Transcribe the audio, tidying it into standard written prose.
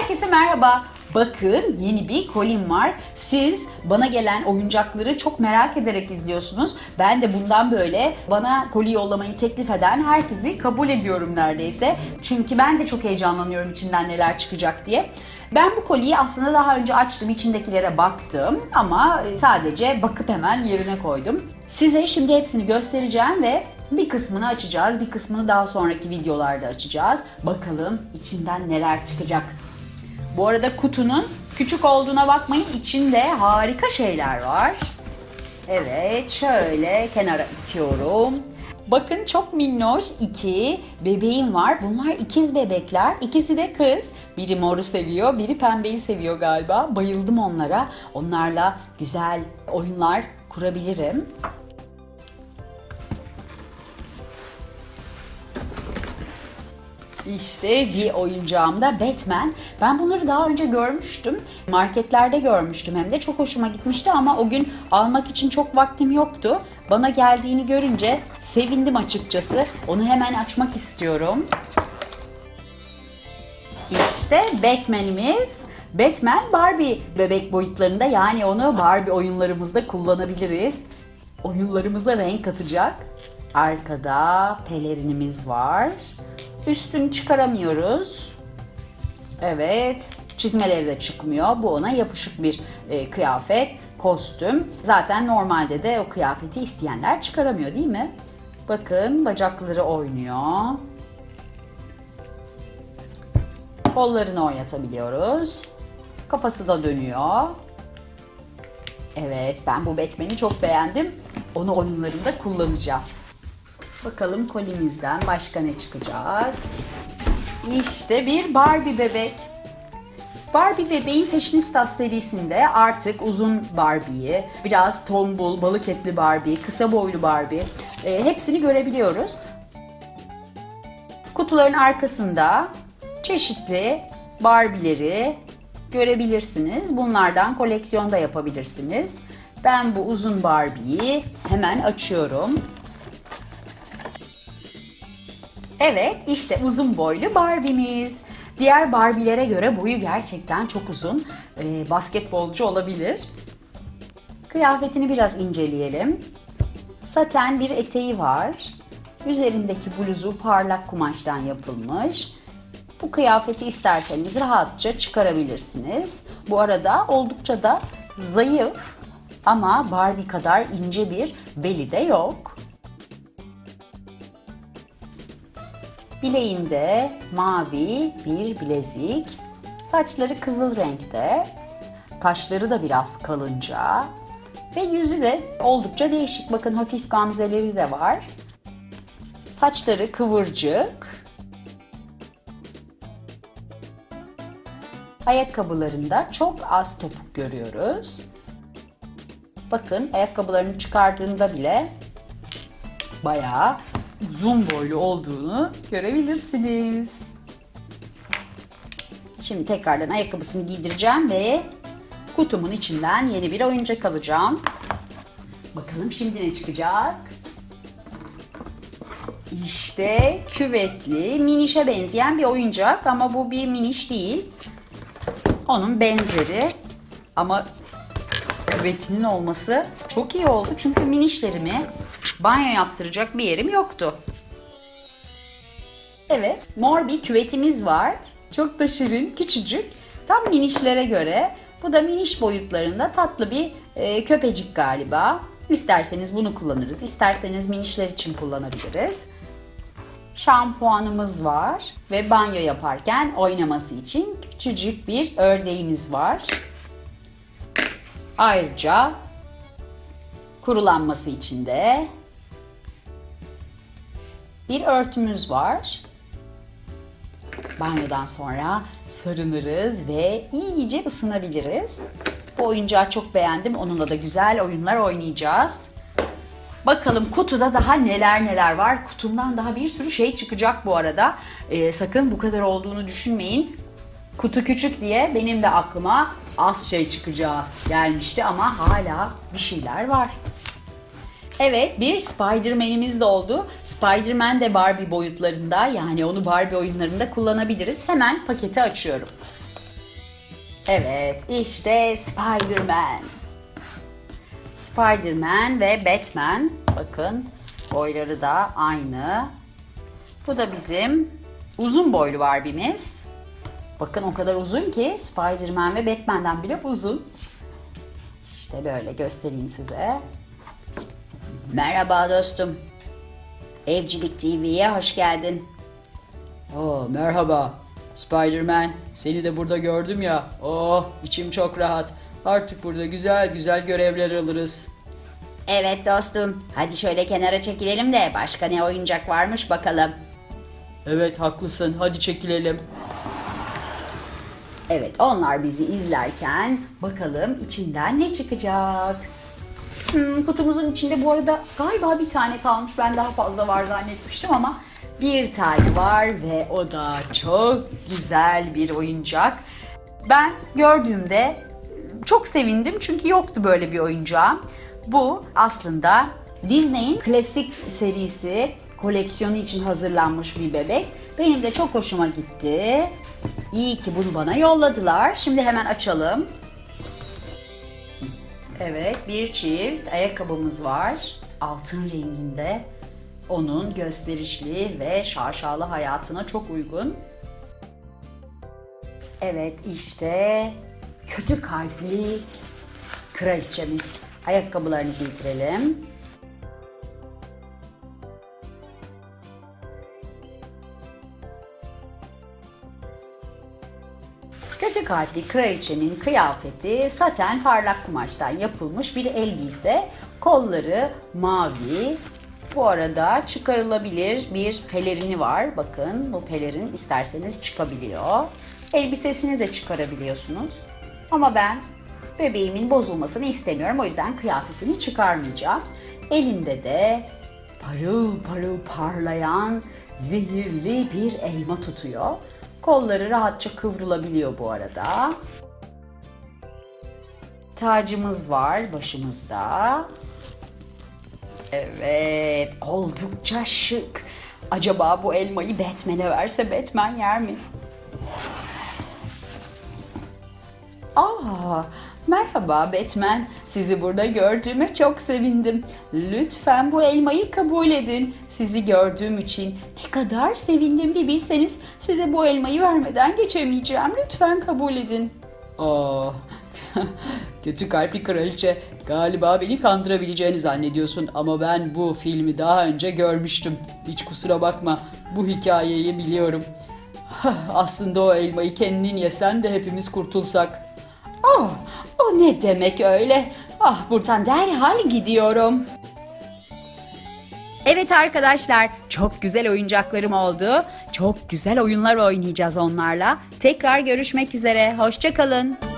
Herkese merhaba. Bakın yeni bir kolim var. Siz bana gelen oyuncakları çok merak ederek izliyorsunuz. Ben de bundan böyle bana koli yollamayı teklif eden herkesi kabul ediyorum neredeyse. Çünkü ben de çok heyecanlanıyorum içinden neler çıkacak diye. Ben bu koliyi aslında daha önce açtım, içindekilere baktım ama sadece bakıp hemen yerine koydum. Size şimdi hepsini göstereceğim ve bir kısmını açacağız, bir kısmını daha sonraki videolarda açacağız. Bakalım içinden neler çıkacak. Bu arada kutunun küçük olduğuna bakmayın, içinde harika şeyler var. Evet, şöyle kenara itiyorum. Bakın çok minnoş iki bebeğim var. Bunlar ikiz bebekler. İkisi de kız. Biri moru seviyor, biri pembeyi seviyor galiba. Bayıldım onlara. Onlarla güzel oyunlar kurabilirim. İşte bir oyuncağım da Batman. Ben bunları daha önce görmüştüm. Marketlerde görmüştüm hem de. Çok hoşuma gitmişti ama o gün almak için çok vaktim yoktu. Bana geldiğini görünce sevindim açıkçası. Onu hemen açmak istiyorum. İşte Batman'imiz. Batman Barbie bebek boyutlarında, yani onu Barbie oyunlarımızda kullanabiliriz. Oyunlarımıza renk katacak. Arkada pelerinimiz var. Üstünü çıkaramıyoruz. Evet, çizmeleri de çıkmıyor. Bu ona yapışık bir kıyafet, kostüm. Zaten normalde de o kıyafeti isteyenler çıkaramıyor, değil mi? Bakın bacakları oynuyor. Kollarını oynatabiliyoruz. Kafası da dönüyor. Evet, ben bu Batman'i çok beğendim. Onu oyunlarımda kullanacağım. Bakalım kolimizden başka ne çıkacak? İşte bir Barbie bebek. Barbie bebeğin Fashionistas serisinde artık uzun Barbie'yi, biraz tombul, balık etli Barbie, kısa boylu Barbie hepsini görebiliyoruz. Kutuların arkasında çeşitli Barbie'leri görebilirsiniz. Bunlardan koleksiyonda yapabilirsiniz. Ben bu uzun Barbie'yi hemen açıyorum. Evet, işte uzun boylu Barbie'miz. Diğer Barbie'lere göre boyu gerçekten çok uzun. Basketbolcu olabilir. Kıyafetini biraz inceleyelim. Saten bir eteği var. Üzerindeki bluzu parlak kumaştan yapılmış. Bu kıyafeti isterseniz rahatça çıkarabilirsiniz. Bu arada oldukça da zayıf ama Barbie kadar ince bir beli de yok. Bileğinde mavi bir bilezik, saçları kızıl renkte, kaşları da biraz kalınca ve yüzü de oldukça değişik. Bakın hafif gamzeleri de var. Saçları kıvırcık. Ayakkabılarında çok az topuk görüyoruz. Bakın ayakkabılarını çıkardığında bile bayağı uzun boylu olduğunu görebilirsiniz. Şimdi tekrardan ayakkabısını giydireceğim ve kutumun içinden yeni bir oyuncak alacağım. Bakalım şimdi ne çıkacak? İşte küvetli, minişe benzeyen bir oyuncak ama bu bir miniş değil. Onun benzeri ama küvetinin olması çok iyi oldu çünkü minişlerimi banyo yaptıracak bir yerim yoktu. Evet, mor bir küvetimiz var. Çok da şirin, küçücük. Tam minişlere göre. Bu da miniş boyutlarında tatlı bir köpecik galiba. İsterseniz bunu kullanırız, isterseniz minişler için kullanabiliriz. Şampuanımız var ve banyo yaparken oynaması için küçücük bir ördeğimiz var. Ayrıca kurulanması için de bir örtümüz var. Banyodan sonra sarınırız ve iyice ısınabiliriz. Bu oyuncağı çok beğendim. Onunla da güzel oyunlar oynayacağız. Bakalım kutuda daha neler var. Kutumdan daha bir sürü şey çıkacak bu arada. Sakın bu kadar olduğunu düşünmeyin. Kutu küçük diye benim de aklıma az şey çıkacağı gelmişti ama hala bir şeyler var. Evet, bir Spider-Man'imiz de oldu. Spider-Man de Barbie boyutlarında, yani onu Barbie oyunlarında kullanabiliriz. Hemen paketi açıyorum. Evet, işte Spider-Man. Spider-Man ve Batman. Bakın, boyları da aynı. Bu da bizim uzun boylu Barbie'miz. Bakın o kadar uzun ki Spider-Man ve Batman'den bile uzun. İşte böyle göstereyim size. Merhaba dostum. Evcilik TV'ye hoş geldin. Oo, merhaba. Spider-Man, seni de burada gördüm ya. Oh, içim çok rahat. Artık burada güzel güzel görevler alırız. Evet dostum. Hadi şöyle kenara çekilelim de başka ne oyuncak varmış bakalım. Evet haklısın. Hadi çekilelim. Evet, onlar bizi izlerken bakalım içinden ne çıkacak. Kutumuzun içinde bu arada galiba bir tane kalmış. Ben daha fazla var zannetmiştim ama bir tane var ve o da çok güzel bir oyuncak. Ben gördüğümde çok sevindim çünkü yoktu böyle bir oyuncağım. Bu aslında Disney'in klasik serisi koleksiyonu için hazırlanmış bir bebek. Benim de çok hoşuma gitti. İyi ki bunu bana yolladılar. Şimdi hemen açalım. Evet, bir çift ayakkabımız var. Altın renginde. Onun gösterişli ve şaşalı hayatına çok uygun. Evet, işte kötü kalpli kraliçemiz. Ayakkabılarını giydirelim. Kötü kalpli kraliçenin kıyafeti saten parlak kumaştan yapılmış bir elbise. Kolları mavi. Bu arada çıkarılabilir bir pelerini var. Bakın bu pelerin isterseniz çıkabiliyor. Elbisesini de çıkarabiliyorsunuz. Ama ben bebeğimin bozulmasını istemiyorum. O yüzden kıyafetini çıkarmayacağım. Elinde de parıl parıl parlayan zehirli bir elma tutuyor. Kolları rahatça kıvrılabiliyor bu arada. Tacımız var başımızda. Evet, oldukça şık. Acaba bu elmayı Batman'e verse Batman yer mi? Aa, merhaba Batman. Sizi burada gördüğüme çok sevindim. Lütfen bu elmayı kabul edin. Sizi gördüğüm için ne kadar sevindim bir bilseniz, size bu elmayı vermeden geçemeyeceğim. Lütfen kabul edin. Oh, kötü kalpli kraliçe. Galiba beni kandırabileceğini zannediyorsun ama ben bu filmi daha önce görmüştüm. Hiç kusura bakma, bu hikayeyi biliyorum. Aslında o elmayı kendin yesen de hepimiz kurtulsak. Oh, o ne demek öyle? Ah, buradan derhal gidiyorum. Evet arkadaşlar, çok güzel oyuncaklarım oldu. Çok güzel oyunlar oynayacağız onlarla. Tekrar görüşmek üzere, hoşça kalın.